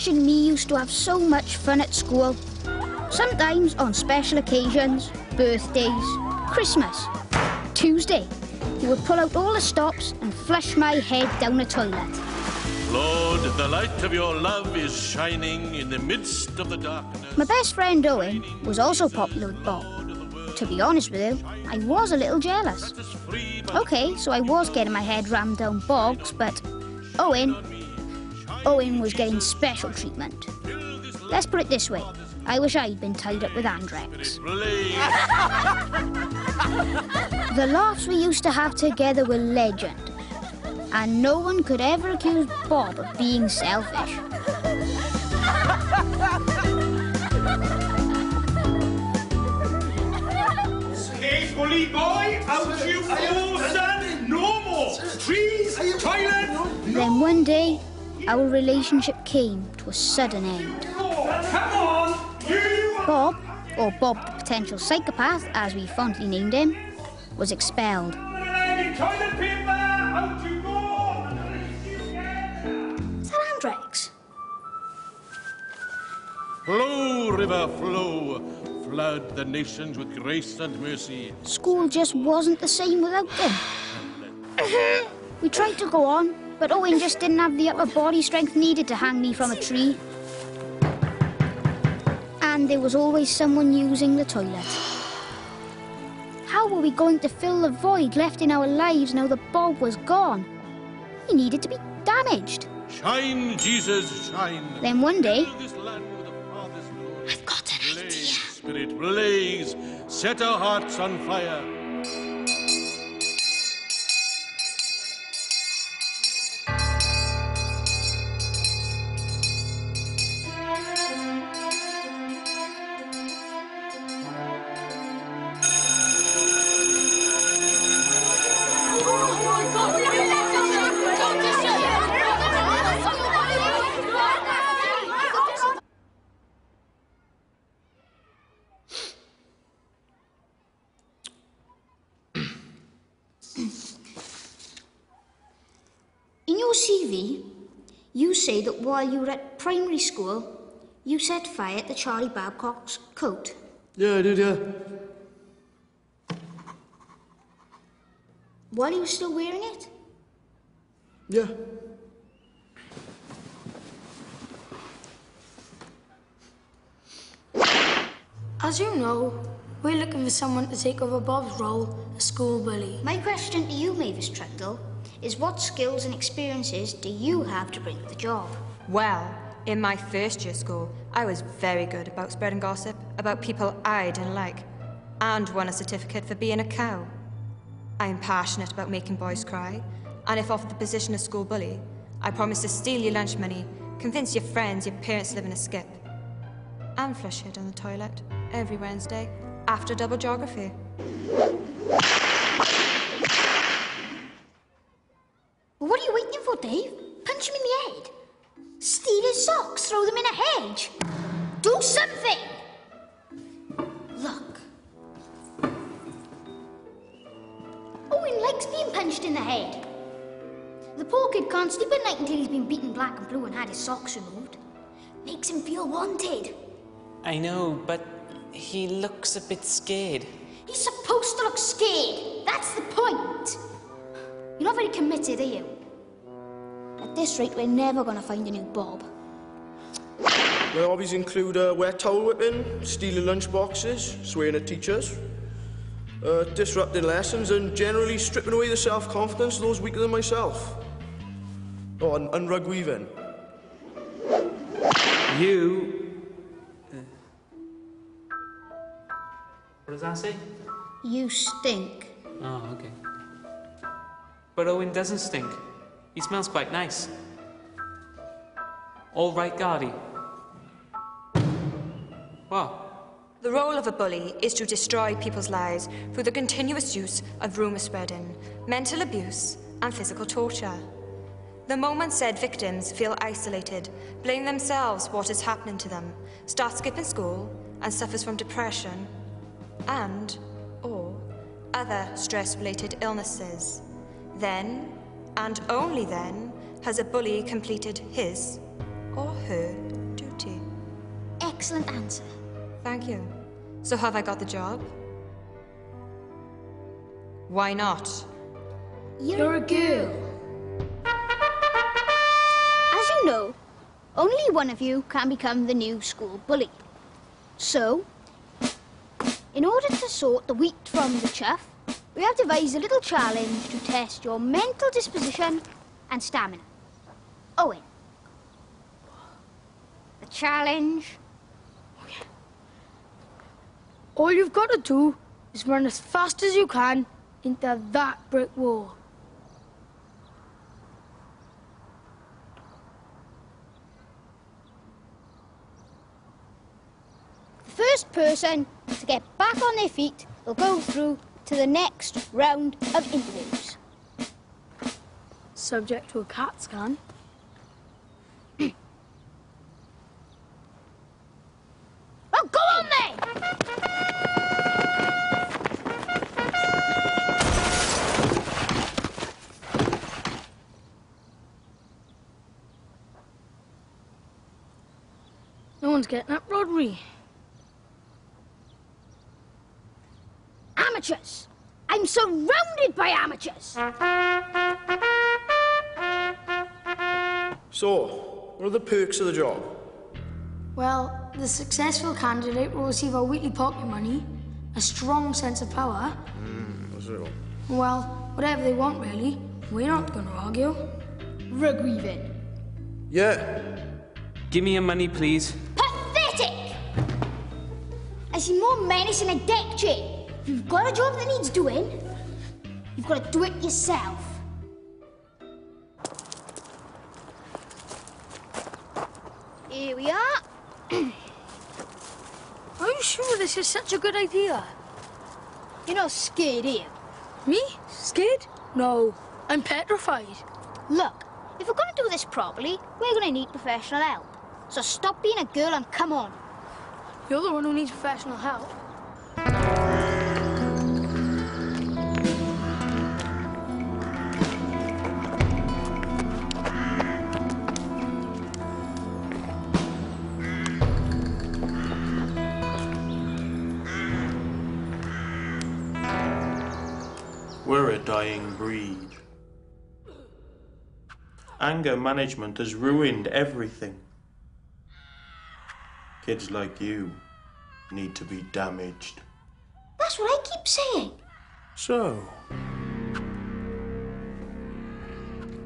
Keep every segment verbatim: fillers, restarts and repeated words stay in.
Crutch and me used to have so much fun at school. Sometimes on special occasions, birthdays, Christmas, Tuesday, he would pull out all the stops and flush my head down the toilet. Lord, the light of your love is shining in the midst of the darkness. My best friend Owen was also popular with Bob. To be honest with you, I was a little jealous. Okay, so I was getting my head rammed down Bob's, but Owen, Owen was getting special treatment. Let's put it this way. I wish I'd been tied up with Andrex. The laughs we used to have together were legend. And no one could ever accuse Bob of being selfish. Carefully, boy! Out you go, son! No more! Trees! Toilet! Then one day, our relationship came to a sudden end. Come on! Bob, or Bob the potential psychopath, as we fondly named him, was expelled. Toilet paper! Out you go! Is that Andrex? Flow, river, flow. Flood the nations with grace and mercy. School just wasn't the same without them. We tried to go on, but Owen just didn't have the upper body strength needed to hang me from a tree. And there was always someone using the toilet. How were we going to fill the void left in our lives now that Bob was gone? He needed to be damaged. Shine, Jesus, shine. Then one day, I've got an idea. Spirit, blaze, set our hearts on fire. That while you were at primary school, you set fire to Charlie Babcock's coat. Yeah, I did, yeah. While he was still wearing it? Yeah. As you know, we're looking for someone to take over Bob's role as school bully. My question to you, Mavis Trundle, is what skills and experiences do you have to bring to the job? Well, in my first year school, I was very good about spreading gossip about people I didn't like, and won a certificate for being a cow. I am passionate about making boys cry, and if offered the position of school bully, I promise to steal your lunch money, convince your friends your parents live in a skip, and flush it on the toilet every Wednesday after double geography. What are you waiting for, Dave? Punch him in the head. Steal his socks, throw them in a hedge. Do something! Look. Owen likes being punched in the head. The poor kid can't sleep at night until he's been beaten black and blue and had his socks removed. Makes him feel wanted. I know, but he looks a bit scared. He's supposed to look scared. That's the point. You're not very committed, are you? At this rate, we're never going to find a new Bob. My hobbies include uh, wet towel whipping, stealing lunch boxes, swearing at teachers, uh, disrupting lessons, and generally stripping away the self-confidence of those weaker than myself. Oh, and, and rug weaving. You... Uh... What does that say? You stink. Oh, okay. But Owen doesn't stink. He smells quite nice. All right, Guardy. Wow. The role of a bully is to destroy people's lives through the continuous use of rumour spreading, mental abuse, and physical torture. The moment said victims feel isolated, blame themselves what is happening to them, start skipping school, and suffers from depression and or other stress-related illnesses. Then, and only then, has a bully completed his or her duty. Excellent answer. Thank you. So have I got the job? Why not? You're, You're a girl. As you know, only one of you can become the new school bully. So, in order to sort the wheat from the chaff, we have devised a little challenge to test your mental disposition and stamina. Owen. The challenge... All you've got to do is run as fast as you can into that brick wall. The first person to get back on their feet will go through to the next round of interviews. Subject to a CAT scan. Well, go on then! No one's getting up, Rhodri. Amateurs! I'm surrounded by amateurs! So, what are the perks of the job? Well, the successful candidate will receive our weekly pocket money, a strong sense of power... Mm, that's it all. Well, whatever they want, really. We're not going to argue. Rugby then. Yeah. Give me your money, please. I see more menace in a deck chair. If you've got a job that needs doing, you've got to do it yourself. Here we are. Are you sure this is such a good idea? You're not scared, are you? Me? Scared? No, I'm petrified. Look, if we're going to do this properly, we're going to need professional help. So stop being a girl and come on. You're the one who needs professional help. We're a dying breed. Anger management has ruined everything. Kids like you need to be damaged. That's what I keep saying. So,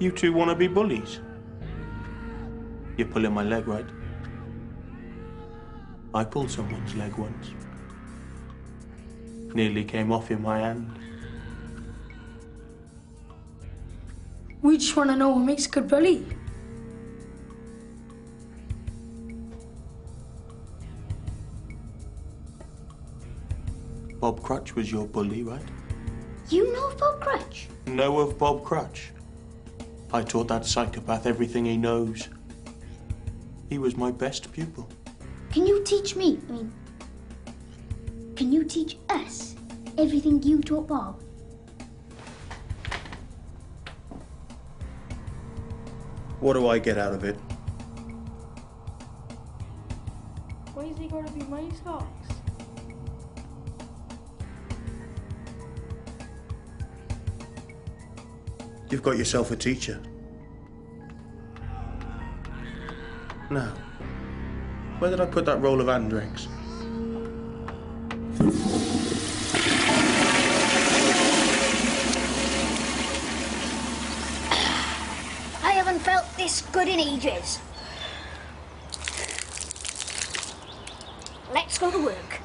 you two want to be bullies? You're pulling my leg, right? I pulled someone's leg once. Nearly came off in my hand. We just want to know what makes a good bully. Bob Crutch was your bully, right? You know of Bob Crutch? Know of Bob Crutch. I taught that psychopath everything he knows. He was my best pupil. Can you teach me, I mean, can you teach us everything you taught Bob? What do I get out of it? Why is he going to be my socks? You've got yourself a teacher. Now, where did I put that roll of Andrex? I haven't felt this good in ages. Let's go to work.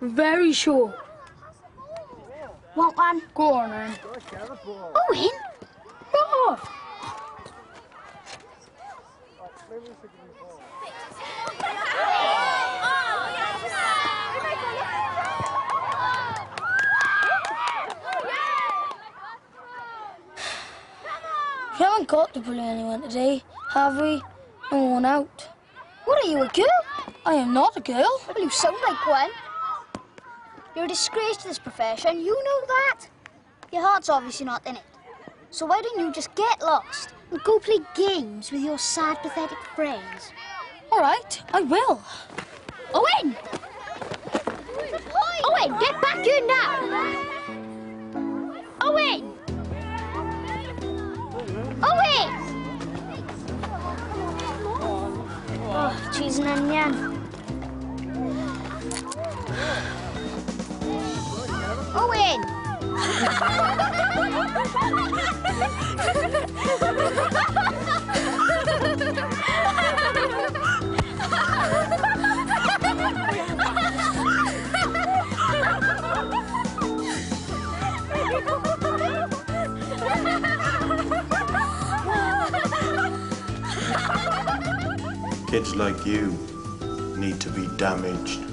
Very sure. What one? Go on, Owen. Owen? Not off. We haven't got to bully anyone today, have we? I'm worn out. What are you, a girl? I am not a girl. Well, you sound like one. You're a disgrace to this profession, you know that. Your heart's obviously not in it. So why don't you just get lost and go play games with your sad, pathetic friends? All right, I will. Owen! Owen, get back here now! Owen! Owen! Oh, cheese and onion. Owen! Kids like you need to be damaged.